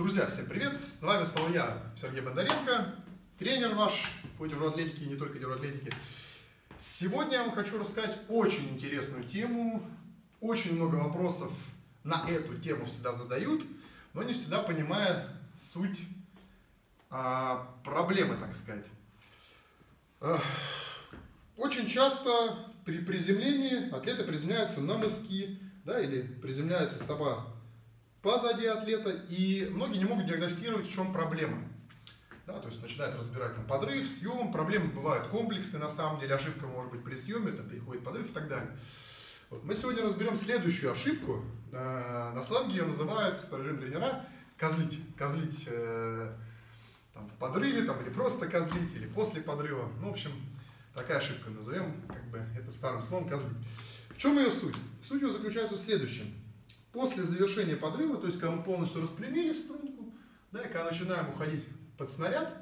Друзья, всем привет! С вами снова я, Сергей Бондаренко, тренер ваш по тяжелоатлетике и не только тяжелоатлетике. Сегодня я вам хочу рассказать очень интересную тему. Очень много вопросов на эту тему всегда задают, но не всегда понимая суть проблемы, так сказать. Очень часто при приземлении атлеты приземляются на мыски, да, или приземляется стопа позади атлета, и многие не могут диагностировать, в чем проблема. Да, то есть начинают разбирать там подрыв, съем, проблемы бывают комплексные на самом деле, ошибка может быть при съеме, там переходит подрыв и так далее. Вот. Мы сегодня разберем следующую ошибку, на сленге ее называют, со стороны тренера, козлить. Козлить там, в подрыве, там, или просто козлить, или после подрыва. Ну, в общем, такая ошибка, назовем как бы это старым словом козлить. В чем ее суть? Суть ее заключается в следующем. После завершения подрыва, то есть когда мы полностью распрямили струнку, да, и когда начинаем уходить под снаряд,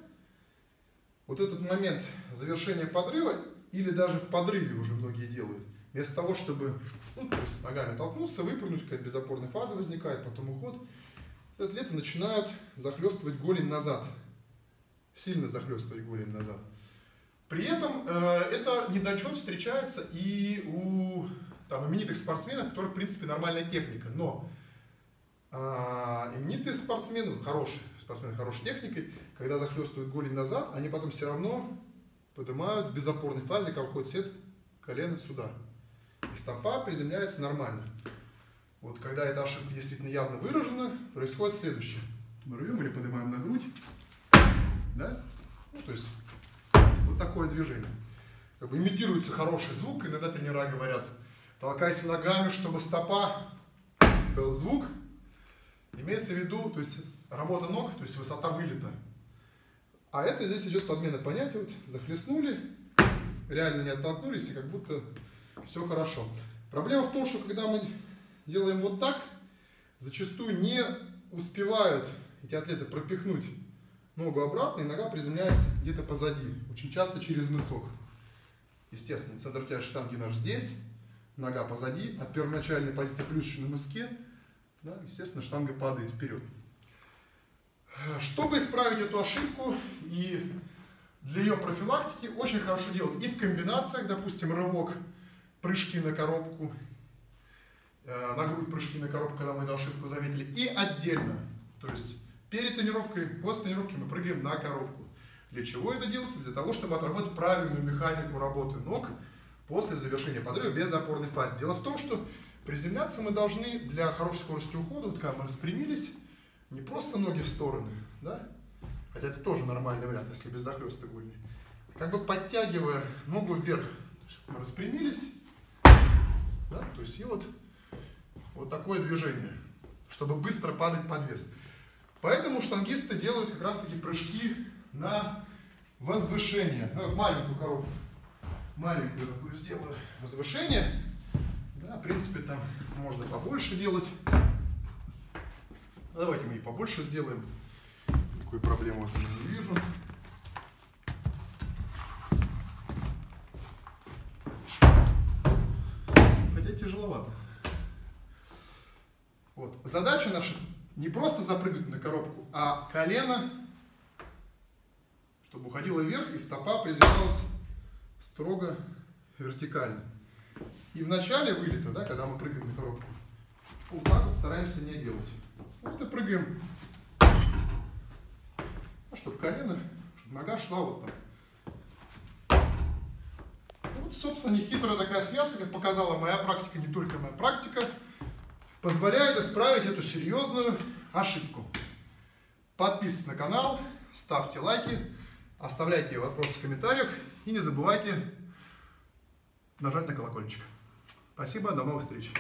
вот этот момент завершения подрыва, или даже в подрыве уже многие делают, вместо того, чтобы то есть ногами толкнуться, выпрыгнуть, какая-то безопорная фаза возникает, потом уход, атлеты начинают захлестывать голень назад, сильно захлестывать голень назад. При этом это недочет встречается и у там именитых спортсменов, у которых, в принципе, нормальная техника. Но именитые спортсмены, хорошие спортсмены, хорошей техникой, когда захлестывают голень назад, они потом все равно поднимают в безопорной фазе, как уходит сет, колено сюда. И стопа приземляется нормально. Вот когда эта ошибка действительно явно выражена, происходит следующее. Мы рвем или поднимаем на грудь. Да? Ну, то есть вот такое движение. Как бы имитируется хороший звук, иногда тренера говорят: толкайся ногами, чтобы стопа, был звук. Имеется в виду, то есть работа ног, то есть высота вылета. А это здесь идет подмена понятия. Вот захлестнули, реально не оттолкнулись, и как будто все хорошо. Проблема в том, что когда мы делаем вот так, зачастую не успевают эти атлеты пропихнуть ногу обратно, и нога приземляется где-то позади. Очень часто через мысок. Естественно, центр тяжести штанги наш здесь. Нога позади, от первоначальной позиции плюсочки на мыске, да, естественно, штанга падает вперед. Чтобы исправить эту ошибку и для ее профилактики, очень хорошо делать и в комбинациях, допустим, рывок, прыжки на коробку, на грудь прыжки на коробку, когда мы эту ошибку заметили, и отдельно. То есть перед тренировкой, после тренировки мы прыгаем на коробку. Для чего это делается? Для того, чтобы отработать правильную механику работы ног после завершения подрыва без опорной фазы. Дело в том, что приземляться мы должны для хорошей скорости ухода, вот когда мы распрямились, не просто ноги в стороны, да? Хотя это тоже нормальный вариант, если без захлёста голени, как бы подтягивая ногу вверх. Мы распрямились, да? То есть и вот такое движение, чтобы быстро падать под вес. Поэтому штангисты делают как раз таки прыжки на возвышение, на маленькую коробку. Маленькую такую сделаю возвышение, да, в принципе, там можно побольше делать. Давайте мы и побольше сделаем. Такую проблему я не вижу. Хотя тяжеловато. Вот. Задача наша не просто запрыгнуть на коробку, а колено, чтобы уходило вверх и стопа приземлялась строго вертикально. И в начале вылета, да, когда мы прыгаем на коробку, вот так вот стараемся не делать. Вот и прыгаем, чтобы колено, чтобы нога шла вот так. Вот, собственно, нехитрая такая связка, как показала моя практика, не только моя практика, позволяет исправить эту серьезную ошибку. Подписывайтесь на канал, ставьте лайки, оставляйте вопросы в комментариях. И не забывайте нажать на колокольчик. Спасибо, до новых встреч.